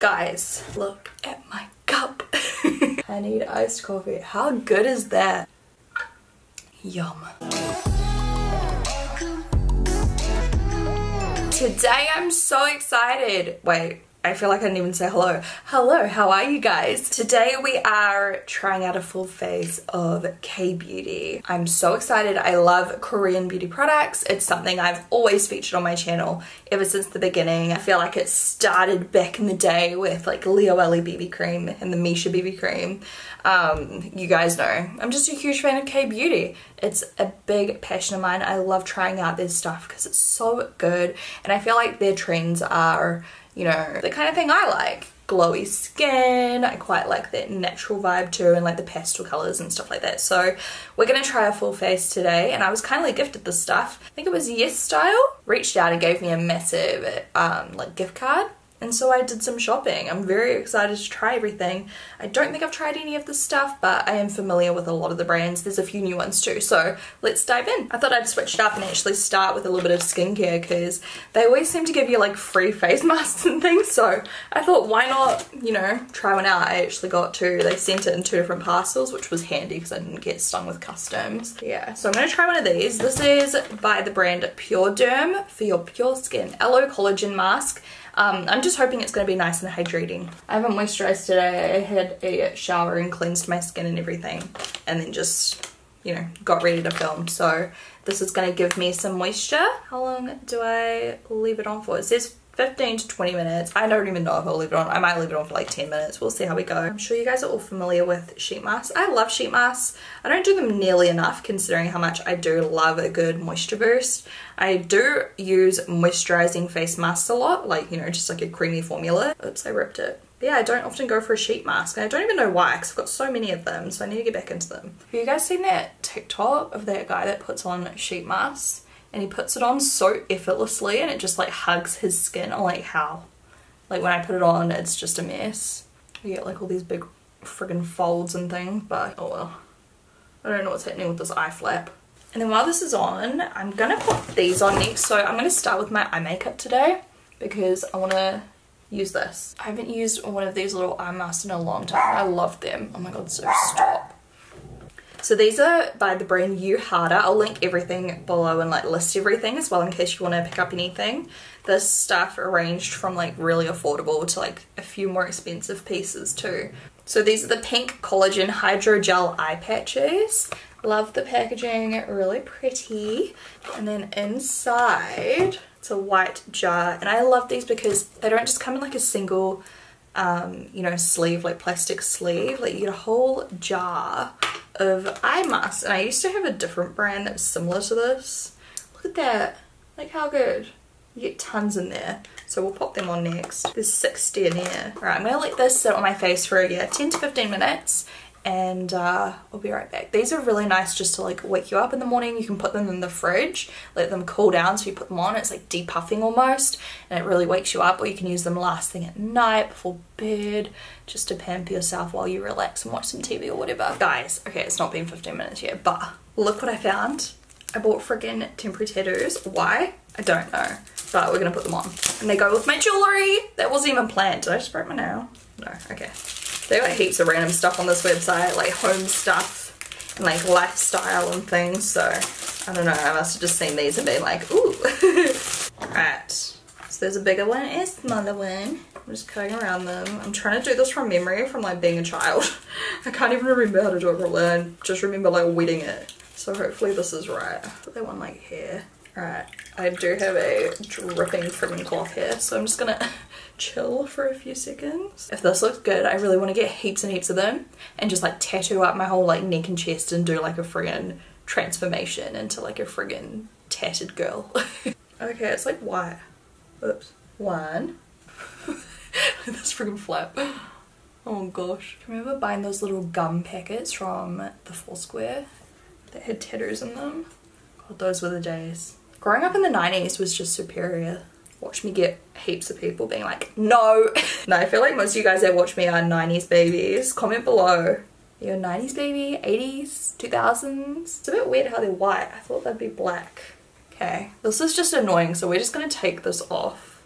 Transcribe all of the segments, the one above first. Guys, look at my cup. I need iced coffee. How good is that? Yum. Today I'm so excited. Wait, I feel like I didn't even say hello. Hello, how are you guys? Today we are trying out a full face of K-beauty. I'm so excited. I love Korean beauty products. It's something I've always featured on my channel ever since the beginning. I feel like it started back in the day with like Leo Ellie BB cream and the Misha BB cream. You guys know I'm just a huge fan of K-beauty. It's a big passion of mine. I love trying out their stuff because it's so good, and I feel like their trends are, you know, the kind of thing I like. Glowy skin, I quite like that natural vibe too, and like the pastel colors and stuff like that. So we're gonna try a full face today, and I was kindly gifted this stuff. I think it was YesStyle reached out and gave me a massive like gift card, and so I did some shopping. I'm very excited to try everything. I don't think I've tried any of this stuff, but I am familiar with a lot of the brands. There's a few new ones too, so let's dive in. I thought I'd switch it up and actually start with a little bit of skincare, because they always seem to give you like free face masks and things, so I thought why not, you know, try one out. I actually got two. They sent it in two different parcels, which was handy because I didn't get stung with customs. Yeah, so I'm going to try one of these. This is by the brand PureDerm for your pure skin aloe collagen mask. I'm just hoping it's going to be nice and hydrating. I haven't moisturized today. I had a shower and cleansed my skin and everything, and then just, you know, got ready to film. So this is going to give me some moisture. How long do I leave it on for? It says 15 to 20 minutes. I don't even know if I'll leave it on. I might leave it on for like 10 minutes. We'll see how we go. I'm sure you guys are all familiar with sheet masks. I love sheet masks. I don't do them nearly enough considering how much I do love a good moisture boost. I do use moisturizing face masks a lot, like, you know, just like a creamy formula. Oops, I ripped it. But yeah, I don't often go for a sheet mask, and I don't even know why, because I've got so many of them, so I need to get back into them. Have you guys seen that TikTok of that guy that puts on sheet masks? And he puts it on so effortlessly, and it just like hugs his skin. I'm like, how? Like, when I put it on, it's just a mess. You get like all these big friggin' folds and things, but oh well. I don't know what's happening with this eye flap. And then while this is on, I'm gonna put these on next. So I'm gonna start with my eye makeup today because I wanna use this. I haven't used one of these little eye masks in a long time. I love them. Oh my god, so stop. So these are by the brand YUHADA. I'll link everything below and like list everything as well in case you want to pick up anything. This stuff ranged from like really affordable to like a few more expensive pieces too. So these are the pink collagen hydrogel eye patches. Love the packaging, really pretty. And then inside it's a white jar, and I love these because they don't just come in like a single you know, sleeve, like plastic sleeve. Like, you get a whole jar of eye masks, and I used to have a different brand that was similar to this. Look at that, like how good. You get tons in there, so we'll pop them on next. There's 60 in here. All right, I'm gonna let this sit on my face for 10 to 15 minutes, and I'll be right back. These are really nice just to like wake you up in the morning. You can put them in the fridge, let them cool down, so you put them on, it's like depuffing almost, and it really wakes you up. Or you can use them last thing at night before bed, just to pamper yourself while you relax and watch some TV or whatever. Guys, okay, it's not been 15 minutes yet, but look what I found. I bought friggin' temporary tattoos. Why? I don't know, but we're gonna put them on, and they go with my jewelry. That wasn't even planned. Did I just break my nail? No, okay. They got heaps of random stuff on this website, like home stuff and like lifestyle and things, so I don't know, I must have just seen these and been like, ooh. Alright, so there's a bigger one and a smaller one. I'm just cutting around them. I'm trying to do this from memory from like being a child. I can't even remember how to do it properly. I just remember like wetting it. So hopefully this is right. I thought they want like hair. Alright, I do have a dripping trimming cloth here, so I'm just gonna chill for a few seconds. If this looks good, I really want to get heaps and heaps of them and just like tattoo up my whole like neck and chest and do like a friggin' transformation into like a friggin' tatted girl. Okay, it's like white. Oops. One. This friggin' flap. Oh gosh. Remember buying those little gum packets from the Foursquare that had tattoos in them? God, those were the days. Growing up in the 90s was just superior. Watch me get heaps of people being like, no. No, I feel like most of you guys that watch me are 90s babies. Comment below. You're a 90s baby, 80s, 2000s. It's a bit weird how they're white. I thought they'd be black. Okay, this is just annoying, so we're just gonna take this off.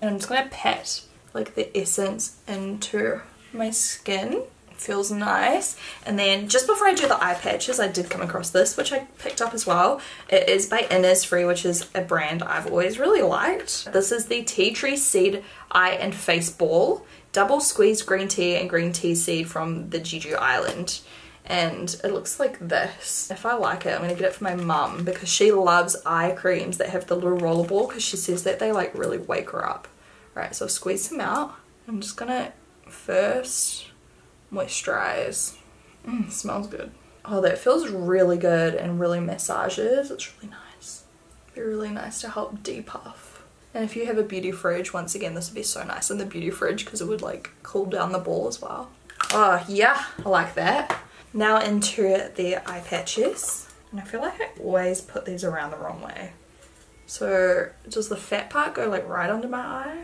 And I'm just gonna pat like the essence into my skin. It feels nice. And then just before I do the eye patches, I did come across this, which I picked up as well. It is by Innisfree, which is a brand I've always really liked. This is the Tea Tree Seed Eye and Face Ball. Double squeezed green tea and green tea seed from the Jeju Island. And it looks like this. If I like it, I'm going to get it for my mum because she loves eye creams that have the little roller ball because she says that they like really wake her up. Right, so I've squeezed them out. I'm just going to first moisturize. Smells good. Oh, that feels really good and really massages. It's really nice. It'd be really nice to help depuff. And if you have a beauty fridge, once again, this would be so nice in the beauty fridge because it would like cool down the ball as well. Oh yeah, I like that. Now into the eye patches. And I feel like I always put these around the wrong way. So does the fat part go like right under my eye?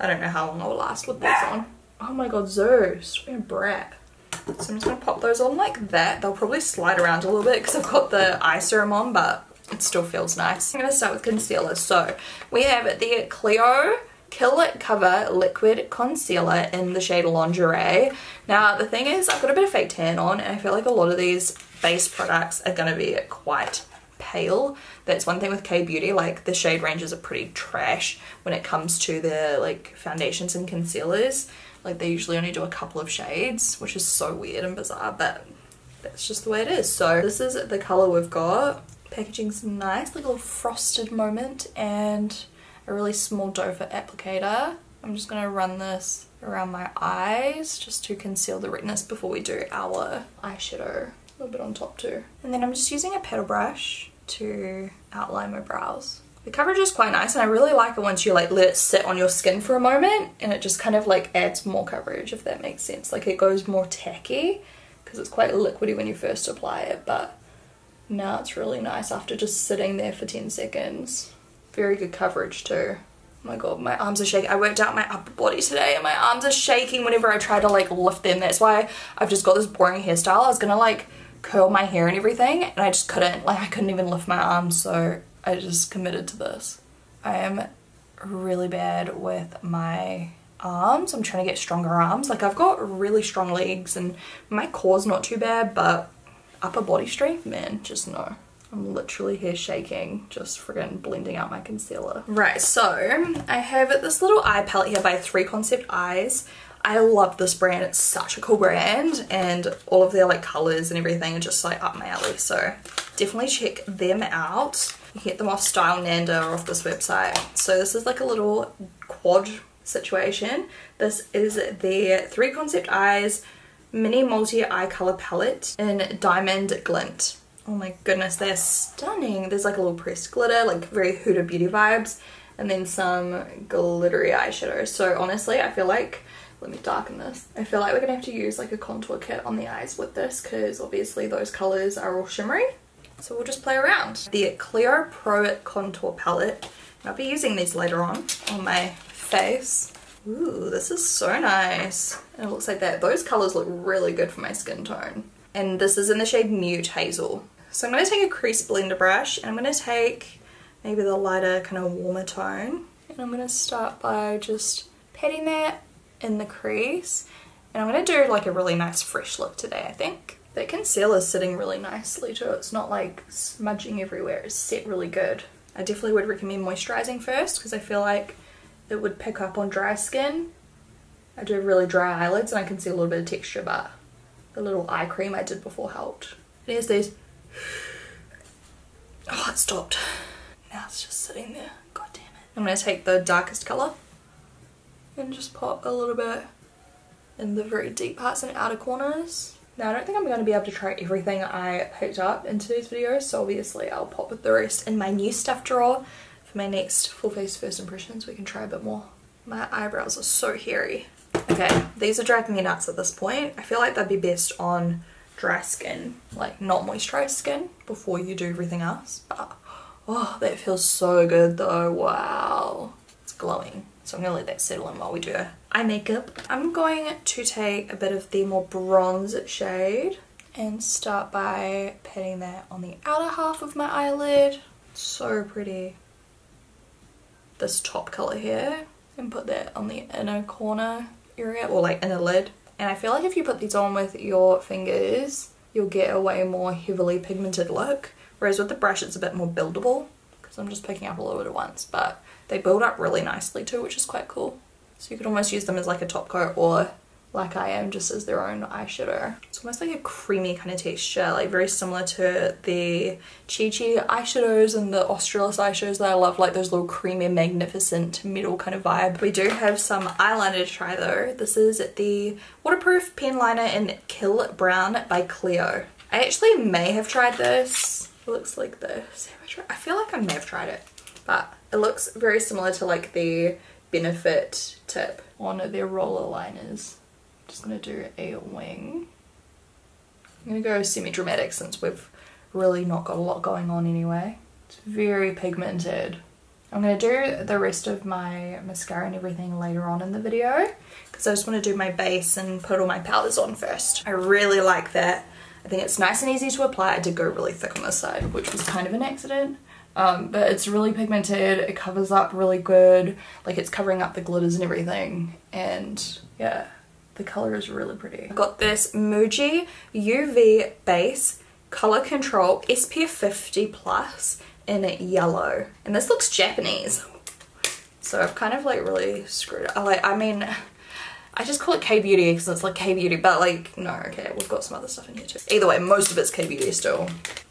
I don't know how long I'll last with these on. Oh my god, Zeus, you're a brat. So I'm just going to pop those on like that. They'll probably slide around a little bit because I've got the eye serum on, but it still feels nice. I'm going to start with concealer. So we have the Clio Kill It Cover Liquid Concealer in the shade Lingerie. Now the thing is, I've got a bit of fake tan on and I feel like a lot of these base products are going to be quite pale. That's one thing with K-beauty, like the shade ranges are pretty trash when it comes to their like foundations and concealers. Like they usually only do a couple of shades, which is so weird and bizarre, but that's just the way it is. So this is the color we've got. Packaging's nice, like a little frosted moment, and a really small doe for applicator. I'm just going to run this around my eyes just to conceal the redness before we do our eyeshadow. A little bit on top too. And then I'm just using a paddle brush to outline my brows. The coverage is quite nice and I really like it once you like let it sit on your skin for a moment and it just kind of like adds more coverage, if that makes sense. Like it goes more tacky because it's quite liquidy when you first apply it, but now it's really nice after just sitting there for 10 seconds. Very good coverage too. Oh my god, my arms are shaking. I worked out my upper body today and my arms are shaking whenever I try to like lift them. That's why I've just got this boring hairstyle. I was gonna like curl my hair and everything and I just couldn't. Like I couldn't even lift my arms, so I just committed to this. I am really bad with my arms. I'm trying to get stronger arms. Like I've got really strong legs and my core's not too bad, but upper body strength, man, just no. I'm literally hair shaking, just friggin' blending out my concealer. Right, so I have this little eye palette here by Three Concept Eyes. I love this brand, it's such a cool brand, and all of their like colors and everything are just like up my alley, so definitely check them out. You can get them off Style Nanda or off this website. So this is like a little quad situation. This is the Three Concept Eyes Mini Multi Eye Color Palette in Diamond Glint. Oh my goodness, they're stunning. There's like a little pressed glitter, like very Huda Beauty vibes, and then some glittery eyeshadow. So honestly, I feel like, let me darken this. I feel like we're gonna have to use like a contour kit on the eyes with this because obviously those colors are all shimmery. So we'll just play around. The Clio Pro Contour Palette. I'll be using these later on my face. Ooh, this is so nice. And it looks like that. Those colors look really good for my skin tone. And this is in the shade Mute Hazel. So I'm going to take a crease blender brush and I'm going to take maybe the lighter kind of warmer tone. And I'm going to start by just patting that in the crease. And I'm going to do like a really nice fresh look today, I think. That concealer is sitting really nicely too. It's not like smudging everywhere. It's set really good. I definitely would recommend moisturizing first because I feel like it would pick up on dry skin. I do have really dry eyelids and I can see a little bit of texture, but the little eye cream I did before helped. There's these. Oh, it stopped. Now it's just sitting there. God damn it. I'm going to take the darkest color and just pop a little bit in the very deep parts and outer corners. Now I don't think I'm going to be able to try everything I picked up in today's video, so obviously I'll pop with the rest in my new stuff drawer. For my next full face first impressions, we can try a bit more. My eyebrows are so hairy. Okay, these are driving me nuts at this point. I feel like they'd be best on dry skin, like not moisturized skin before you do everything else. But, oh, that feels so good though. Wow. It's glowing. So I'm going to let that settle in while we do eye makeup. I'm going to take a bit of the more bronze shade and start by patting that on the outer half of my eyelid. So pretty. This top color here. and put that on the inner corner area, or like inner lid. And I feel like if you put these on with your fingers, you'll get a way more heavily pigmented look, whereas with the brush it's a bit more buildable, because I'm just picking up a little bit at once, but they build up really nicely too, which is quite cool. So you could almost use them as like a top coat, or like I am, just as their own eyeshadow. It's almost like a creamy kind of texture, like very similar to the Chi Chi eyeshadows and the Australis eyeshadows that I love, like those little creamy, magnificent metal kind of vibe. We do have some eyeliner to try though. This is the Waterproof Pen Liner in Kill Brown by Clio. I actually may have tried this. It looks like this. I feel like I may have tried it, but it looks very similar to like the Benefit tip on their roller liners. Just gonna do a wing. I'm gonna go semi-dramatic since we've really not got a lot going on anyway. It's very pigmented. I'm gonna do the rest of my mascara and everything later on in the video, because I just want to do my base and put all my powders on first. I really like that. I think it's nice and easy to apply. I did go really thick on this side, which was kind of an accident. But it's really pigmented, it covers up really good, like it's covering up the glitters and everything, and yeah, the colour is really pretty. I've got this Muji UV Base Colour Control SPF 50 Plus in yellow. And this looks Japanese. So I've kind of like really screwed up. Like, I mean, I just call it K-beauty because it's like K-beauty, but like, no, okay, we've got some other stuff in here too. Either way, most of it's K-beauty still.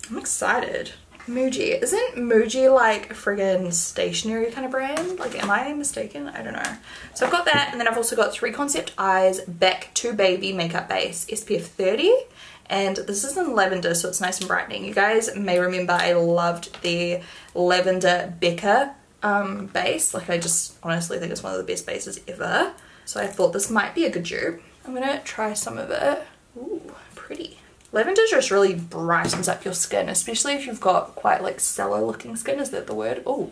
I'm excited. Muji. Isn't Muji like a friggin' stationery kind of brand? Like, am I mistaken? I don't know. So I've got that, and then I've also got Three Concept Eyes Back to Baby Makeup Base SPF 30. And this is in lavender, so it's nice and brightening. You guys may remember I loved the lavender Becca base. Like, I just honestly think it's one of the best bases ever. So I thought this might be a good dupe. I'm gonna try some of it. Ooh, pretty. Lavender just really brightens up your skin, especially if you've got quite like sallow looking skin, is that the word? Oh,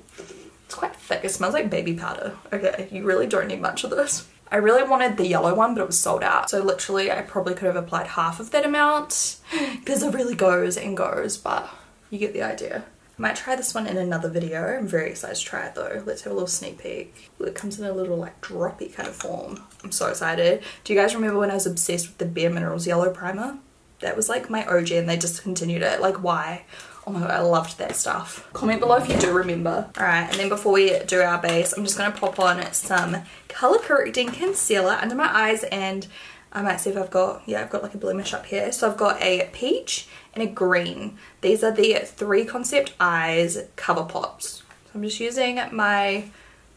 it's quite thick, it smells like baby powder. Okay, you really don't need much of this. I really wanted the yellow one, but it was sold out. So literally I probably could have applied half of that amount, because it really goes and goes, but you get the idea. I might try this one in another video. I'm very excited to try it though. Let's have a little sneak peek. It comes in a little like droppy kind of form. I'm so excited. Do you guys remember when I was obsessed with the Bare Minerals yellow primer? That was like my OG and they discontinued it. Like, why? Oh my god, I loved that stuff. Comment below if you do remember. Alright, and then before we do our base, I'm just going to pop on some colour correcting concealer under my eyes, and I might see if I've got, yeah, I've got like a blemish up here. So I've got a peach and a green. These are the Three Concept Eyes cover pops. So I'm just using my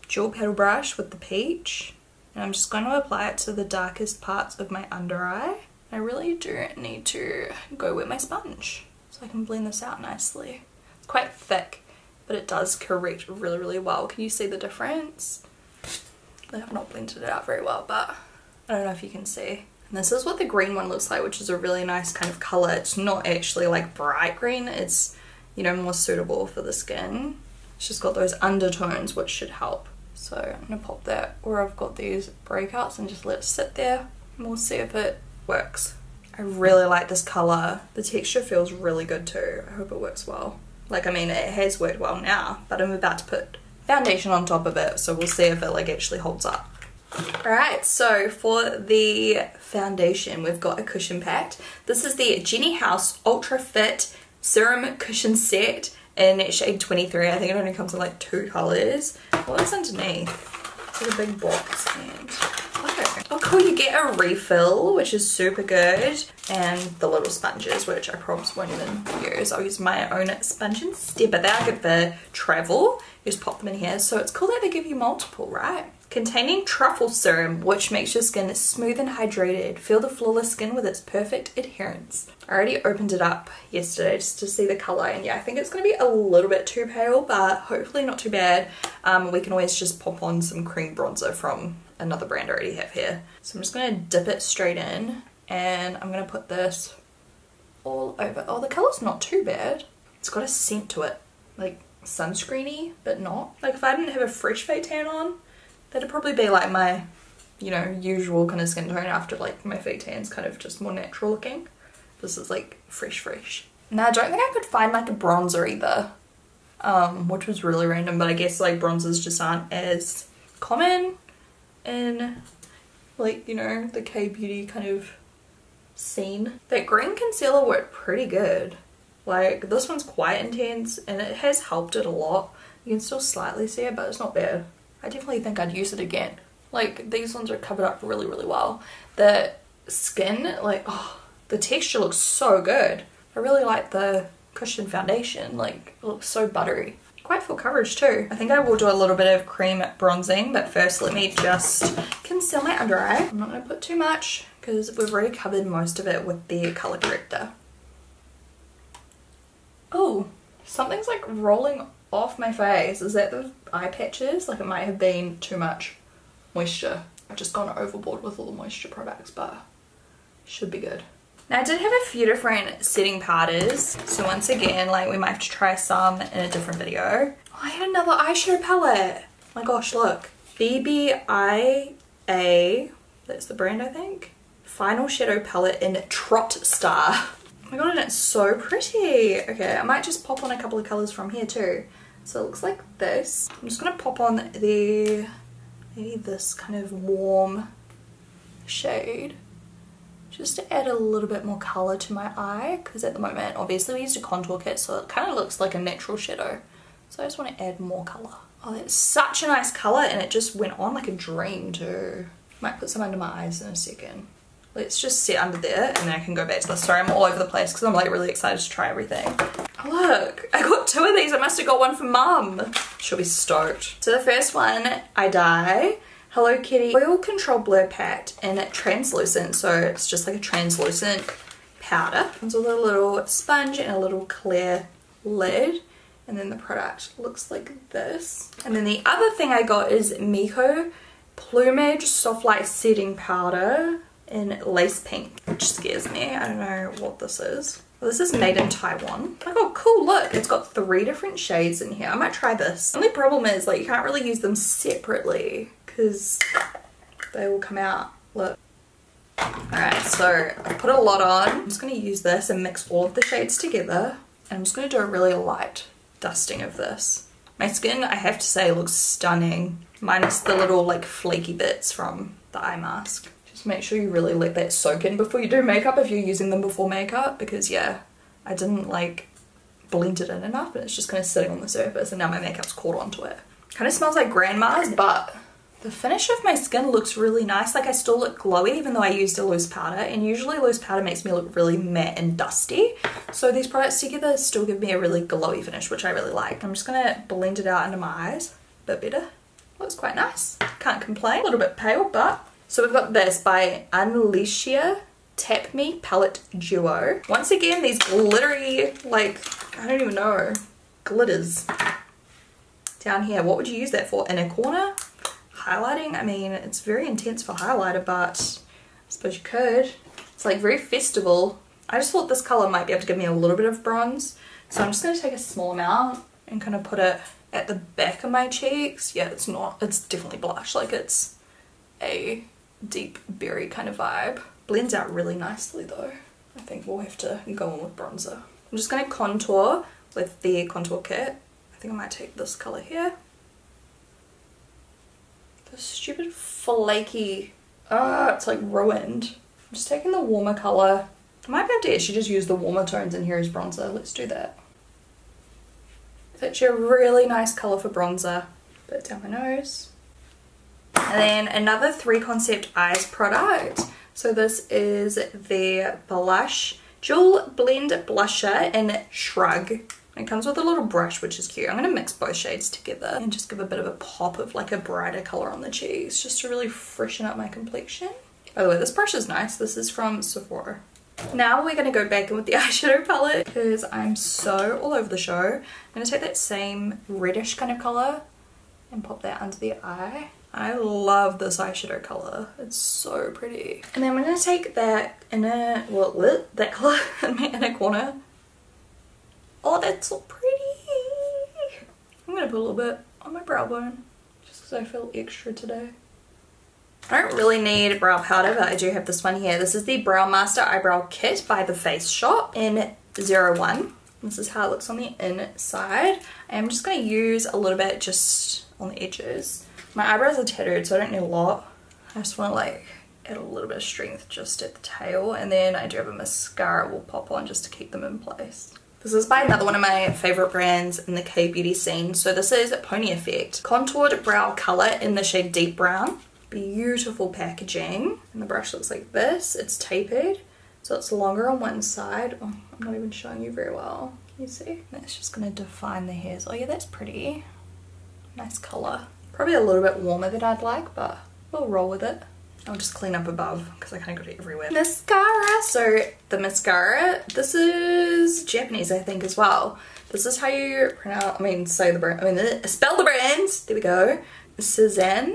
dual paddle brush with the peach, and I'm just going to apply it to the darkest parts of my under eye. I really do need to go with my sponge so I can blend this out nicely. It's quite thick, but it does correct really, really well. Can you see the difference? I have not blended it out very well, but I don't know if you can see. And this is what the green one looks like, which is a really nice kind of color. It's not actually like bright green. It's, you know, more suitable for the skin. It's just got those undertones, which should help. So I'm going to pop that where I've got these breakouts and just let it sit there, and we'll see if it works. I really like this colour. The texture feels really good too. I hope it works well. Like, I mean, it has worked well now, but I'm about to put foundation on top of it, so we'll see if it like actually holds up. Alright, so for the foundation, we've got a cushion packed. This is the Jenny House Ultra Fit Serum Cushion Set in shade 23. I think it only comes in like two colours. What is underneath? It's like a big box. And oh cool, you get a refill, which is super good, and the little sponges, which I probably won't even use. I'll use my own sponge instead, but they are good for travel. You just pop them in here. So it's cool that they give you multiple, right? Containing truffle serum, which makes your skin smooth and hydrated. Feel the flawless skin with its perfect adherence. I already opened it up yesterday just to see the colour, and yeah, I think it's going to be a little bit too pale, but hopefully not too bad. We can always just pop on some cream bronzer from another brand I already have here. So I'm just going to dip it straight in, and I'm going to put this all over. Oh, the colour's not too bad. It's got a scent to it, like sunscreeny, but not. Like, if I didn't have a fresh fade tan on, that'd probably be like my, you know, usual kind of skin tone after like my fade tan's kind of just more natural looking. This is like fresh. Now I don't think I could find like a bronzer either, which was really random, but I guess like bronzers just aren't as common. in, like, you know, the K-beauty kind of scene. That green concealer worked pretty good. Like, this one's quite intense and it has helped it a lot. You can still slightly see it, but it's not bad. I definitely think I'd use it again. Like, these ones are covered up really, really well. The skin, like, oh, the texture looks so good. I really like the cushion foundation. Like, it looks so buttery. Quite full coverage too. I think I will do a little bit of cream bronzing, but first let me just conceal my under eye. I'm not going to put too much because we've already covered most of it with the color corrector. Oh, something's like rolling off my face. Is that the eye patches? Like, it might have been too much moisture. I've just gone overboard with all the moisture products, but should be good. Now, I did have a few different setting powders, so once again, like, we might have to try some in a different video. Oh, I had another eyeshadow palette. Oh my gosh, look. BBIA, that's the brand I think. Final Shadow Palette in Trot Star. Oh my god, and it's so pretty. Okay, I might just pop on a couple of colours from here too. So it looks like this. I'm just going to pop on the, maybe this kind of warm shade, just to add a little bit more colour to my eye, because at the moment obviously we used a contour kit, so it kind of looks like a natural shadow. So I just want to add more colour. Oh, that's such a nice colour, and it just went on like a dream too. Might put some under my eyes in a second. Let's just sit under there and then I can go back to this. Sorry, I'm all over the place because I'm like really excited to try everything. Oh, look, I got two of these. I must have got one for mum. She'll be stoked. So the first one, I dye Hello Kitty Oil Control Blur Pack in translucent, so it's just like a translucent powder. Comes with a little sponge and a little clear lid, and then the product looks like this. And then the other thing I got is Miko Plumage Soft Light Setting Powder in Lace Pink, which scares me. I don't know what this is. Well, this is made in Taiwan. Oh, cool, look, it's got three different shades in here. I might try this. The only problem is, like, you can't really use them separately, because they will come out. Look. Alright, so I put a lot on. I'm just going to use this and mix all of the shades together. And I'm just going to do a really light dusting of this. My skin, I have to say, looks stunning. Minus the little, like, flaky bits from the eye mask. Just make sure you really let that soak in before you do makeup, if you're using them before makeup. Because, yeah, I didn't, like, blend it in enough. And it's just kind of sitting on the surface. And now my makeup's caught onto it. Kind of smells like grandma's, but the finish of my skin looks really nice. Like, I still look glowy even though I used a loose powder, and usually loose powder makes me look really matte and dusty. So these products together still give me a really glowy finish, which I really like. I'm just gonna blend it out under my eyes a bit better. Looks quite nice. Can't complain. A little bit pale, but. So we've got this by Unleashia Tap Me Palette Duo. Once again, these glittery, like, I don't even know, glitters down here. What would you use that for? In a corner? Highlighting, I mean, it's very intense for highlighter, but I suppose you could. It's like very festival. I just thought this color might be able to give me a little bit of bronze, so I'm just going to take a small amount and kind of put it at the back of my cheeks. Yeah, it's not, it's definitely blush. Like, it's a deep berry kind of vibe. Blends out really nicely though. I think we'll have to go on with bronzer. I'm just going to contour with the contour kit. I think I might take this color here. The stupid flaky, it's like ruined. I'm just taking the warmer color. I might be able to actually just use the warmer tones in here as bronzer. Let's do that. It's actually a really nice color for bronzer. Put it down my nose. And then another Three Concept Eyes product. So this is the blush, Jewel Blend Blusher in Shrug. It comes with a little brush, which is cute. I'm going to mix both shades together and just give a bit of a pop of like a brighter colour on the cheeks, just to really freshen up my complexion. By the way, this brush is nice. This is from Sephora. Now we're going to go back in with the eyeshadow palette because I'm so all over the show. I'm going to take that same reddish kind of colour and pop that under the eye. I love this eyeshadow colour. It's so pretty. And then I'm going to take that inner, well, that colour in my inner corner. Oh, that's so pretty. I'm going to put a little bit on my brow bone just because I feel extra today. I don't really need brow powder, but I do have this one here. This is the Brow Master Eyebrow Kit by The Face Shop in 01. This is how it looks on the inside. I'm just going to use a little bit just on the edges. My eyebrows are tattooed, so I don't need a lot. I just want to like add a little bit of strength just at the tail, and then I do have a mascara we'll pop on just to keep them in place. This is by another one of my favourite brands in the K-beauty scene. So this is Pony Effect Contoured Brow Colour in the shade Deep Brown. Beautiful packaging. And the brush looks like this. It's tapered, so it's longer on one side. Oh, I'm not even showing you very well. Can you see? That's just going to define the hairs. Oh yeah, that's pretty. Nice colour. Probably a little bit warmer than I'd like, but we'll roll with it. I'll just clean up above because I kind of got it everywhere. Mascara! So the mascara, this is Japanese I think as well. This is how you pronounce, spell the brands. There we go. Cezanne?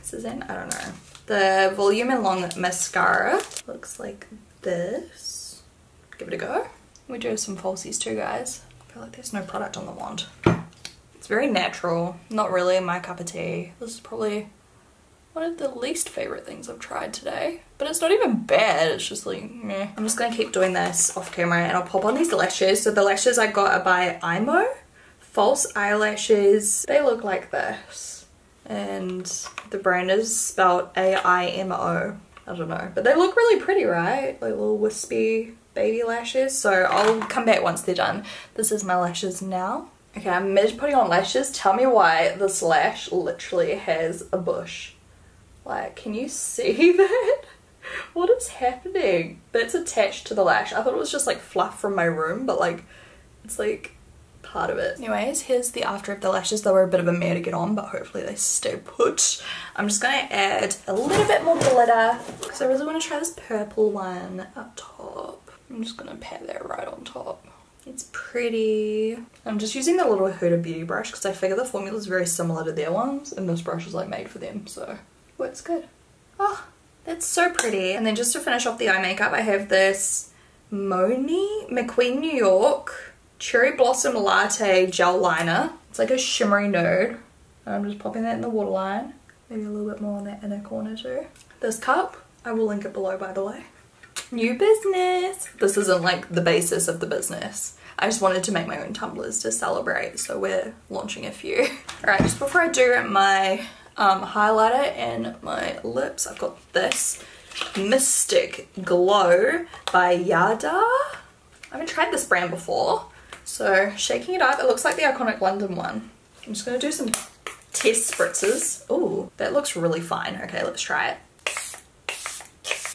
I don't know. The Volume and Long Mascara looks like this. Give it a go. We do have some falsies too, guys. I feel like there's no product on the wand. It's very natural. Not really my cup of tea. This is probably one of the least favourite things I've tried today. But it's not even bad, it's just like meh. I'm just gonna keep doing this off camera and I'll pop on these lashes. So the lashes I got are by Aimo. False eyelashes. They look like this. And the brand is spelled A-I-M-O. I don't know. But they look really pretty, right? Like little wispy baby lashes. So I'll come back once they're done. This is my lashes now. Okay, I'm mid putting on lashes. Tell me why this lash literally has a bush. Like, can you see that? What is happening? But it's attached to the lash. I thought it was just like fluff from my room, but like, it's like part of it. Anyways, here's the after of the lashes. They were a bit of a mare to get on, but hopefully they stay put. I'm just gonna add a little bit more glitter because I really want to try this purple one up top. I'm just gonna pat that right on top. It's pretty. I'm just using the little Huda Beauty brush because I figure the formula is very similar to their ones, and this brush is like made for them, so. Works good. Oh, that's so pretty. And then just to finish off the eye makeup, I have this MACQUEEN New York Cherry Blossom Latte Gel Liner. It's like a shimmery nude. I'm just popping that in the waterline. Maybe a little bit more on that inner corner too. This cup, I will link it below by the way. New business. This isn't like the basis of the business. I just wanted to make my own tumblers to celebrate, so we're launching a few. Alright, just before I do my highlighter and my lips, I've got this Mystic Glow by Yadah. I haven't tried this brand before, so shaking it up, it looks like the iconic London one. I'm just gonna do some test spritzes. Ooh, that looks really fine. Okay, let's try it.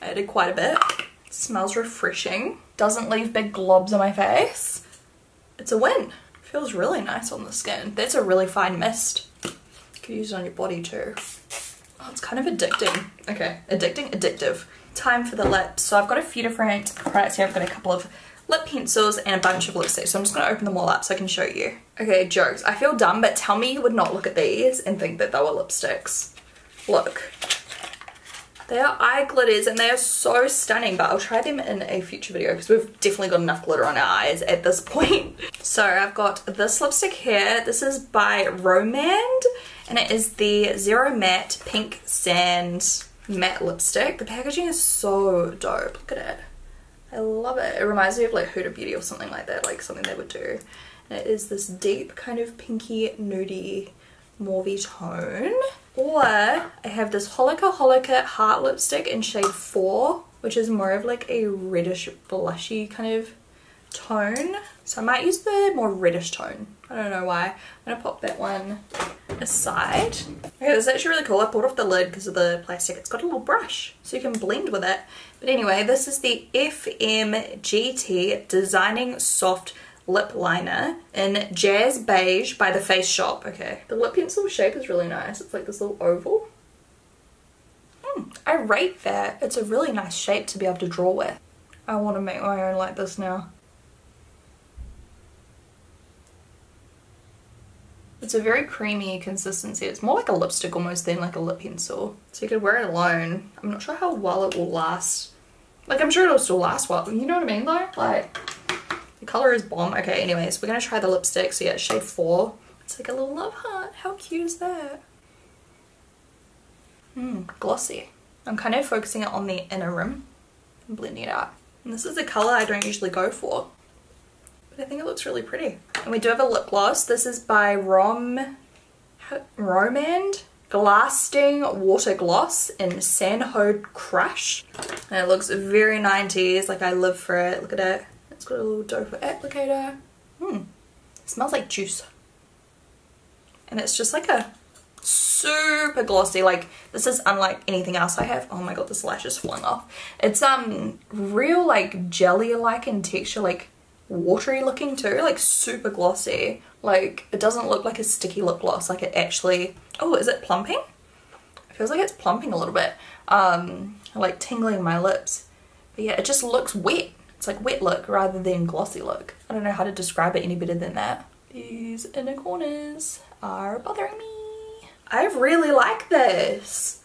I added quite a bit. It smells refreshing. Doesn't leave big globs on my face. It's a win. Feels really nice on the skin. That's a really fine mist. Use it on your body too. Oh, it's kind of addicting. Okay, addictive. Time for the lips. So I've got a few different products here. I've got a couple of lip pencils and a bunch of lipsticks. So I'm just gonna open them all up so I can show you. Okay, jokes. I feel dumb, but tell me you would not look at these and think that they were lipsticks. Look. They are eye glitters and they are so stunning, but I'll try them in a future video because we've definitely got enough glitter on our eyes at this point. So I've got this lipstick here. This is by Romand. And it is the Zero Matte Pink Sand Matte Lipstick. The packaging is so dope. Look at it. I love it. It reminds me of like Huda Beauty or something like that. Like something they would do. And it is this deep kind of pinky, nudie, mauvey tone. Or I have this Holika Holika Heart Lipstick in shade 4. Which is more of like a reddish, blushy kind of tone. So I might use the more reddish tone. I don't know why. I'm going to pop that one aside. Okay, this is actually really cool. I pulled off the lid because of the plastic. It's got a little brush so you can blend with it. But anyway, this is the FMGT Designing Soft Lip Liner in Jazz Beige by The Face Shop. Okay, the lip pencil shape is really nice. It's like this little oval. I rate that. It's a really nice shape to be able to draw with. I want to make my own like this now. It's a very creamy consistency. It's more like a lipstick almost than like a lip pencil. So you could wear it alone. I'm not sure how well it will last. Like I'm sure it'll still last well. You know what I mean though? Like the colour is bomb. Okay, anyways, we're going to try the lipstick. So yeah, it's shade 4. It's like a little love heart. How cute is that? Glossy. I'm kind of focusing it on the inner rim and blending it out. And this is a colour I don't usually go for. I think it looks really pretty. And we do have a lip gloss. This is by Romand. Lasting Water Gloss in Sanho Crush. And it looks very 90s, like I live for it. Look at it. It's got a little doe applicator. It smells like juice. And it's just like a super glossy, like this is unlike anything else I have. Oh my god, this lash is falling off. It's real like jelly-like in texture, like watery looking too, like super glossy. Like it doesn't look like a sticky lip gloss, like it actually, oh, is it plumping? It feels like it's plumping a little bit. Like tingling my lips. But yeah, it just looks wet. It's like wet look rather than glossy look. I don't know how to describe it any better than that. These inner corners are bothering me. I really like this.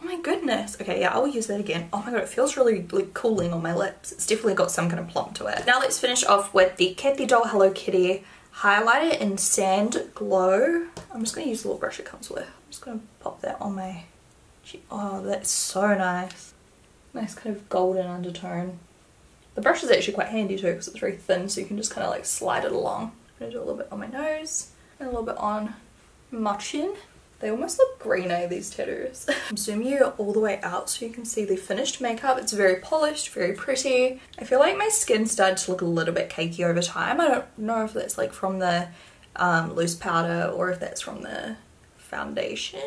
Oh my goodness. Okay, yeah, I will use that again. Oh my god, it feels really like cooling on my lips. It's definitely got some kind of plump to it. Now let's finish off with the Cathy Doll Hello Kitty highlighter in Sand Glow. I'm just going to use the little brush it comes with. I'm just going to pop that on my cheek. Oh, that's so nice. Nice kind of golden undertone. The brush is actually quite handy too because it's very thin, so you can just kind of like slide it along. I'm going to do a little bit on my nose and a little bit on my chin. They almost look green, eh, these tattoos. I'm zooming you all the way out so you can see the finished makeup. It's very polished, very pretty. I feel like my skin started to look a little bit cakey over time. I don't know if that's like from the loose powder or if that's from the foundation.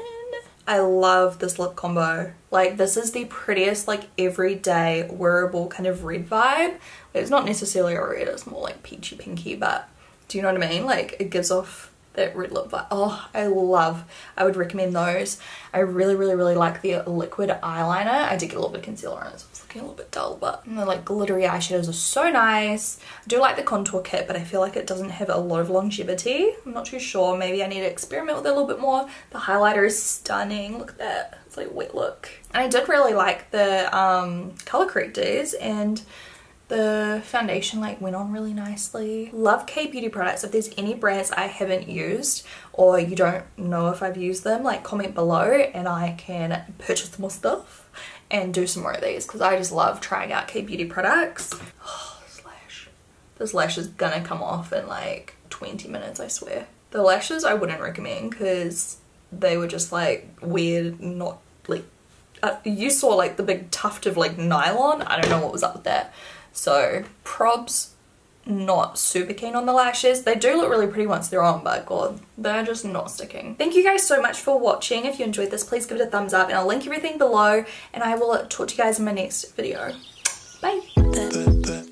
I love this lip combo. Like this is the prettiest like everyday wearable kind of red vibe. It's not necessarily a red, it's more like peachy pinky, but do you know what I mean? Like it gives off that red lip vibe. Oh, I love. I would recommend those. I really, really, really like the liquid eyeliner. I did get a little bit of concealer on it, so it's looking a little bit dull, but the like glittery eyeshadows are so nice. I do like the contour kit, but I feel like it doesn't have a lot of longevity. I'm not too sure. Maybe I need to experiment with it a little bit more. The highlighter is stunning. Look at that. It's like a wet look. And I did really like the color correctors, and the foundation like went on really nicely. Love K-beauty products. If there's any brands I haven't used or you don't know if I've used them, like comment below and I can purchase more stuff and do some more of these because I just love trying out K-beauty products. Oh, this lash. This lash is gonna come off in like 20 minutes, I swear. The lashes I wouldn't recommend because they were just like weird, not like... you saw like the big tuft of like nylon. I don't know what was up with that. So probs, not super keen on the lashes. They do look really pretty once they're on, but god, they're just not sticking. Thank you guys so much for watching. If you enjoyed this, please give it a thumbs up and I'll link everything below and I will talk to you guys in my next video. Bye.